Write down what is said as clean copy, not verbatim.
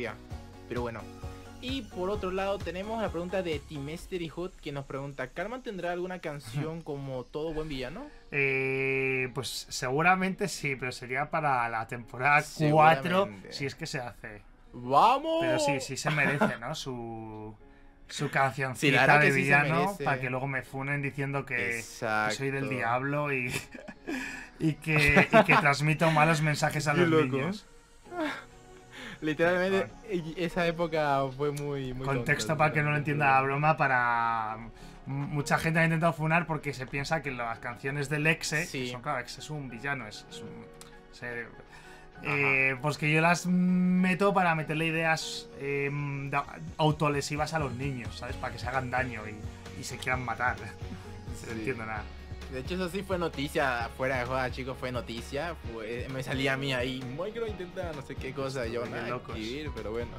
día. Pero bueno. Y por otro lado tenemos la pregunta de Timesteri Hood, que nos pregunta: ¿Carman tendrá alguna canción como todo buen villano? Pues seguramente sí, pero sería para la temporada 4, si es que se hace. ¡Vamos! Pero sí, sí se merece, ¿no? Su cancioncita, sí, claro, de villano, sí, para que luego me funen diciendo que soy del diablo y que transmito malos mensajes a los niños. Literalmente, esa época fue muy contexto tonto, para que no lo entienda la broma, para... Mucha gente ha intentado funar porque se piensa que las canciones del Exe... Sí. Que son, claro, Exe es un villano, pues que yo las meto para meterle ideas autolesivas a los niños, ¿sabes? Para que se hagan daño y se quieran matar. Sí. No entiendo nada. De hecho, eso sí fue noticia, fuera de joda, chicos, fue noticia. Me salía a mí ahí, Micro intenta no sé qué cosa, yo no activir, pero bueno.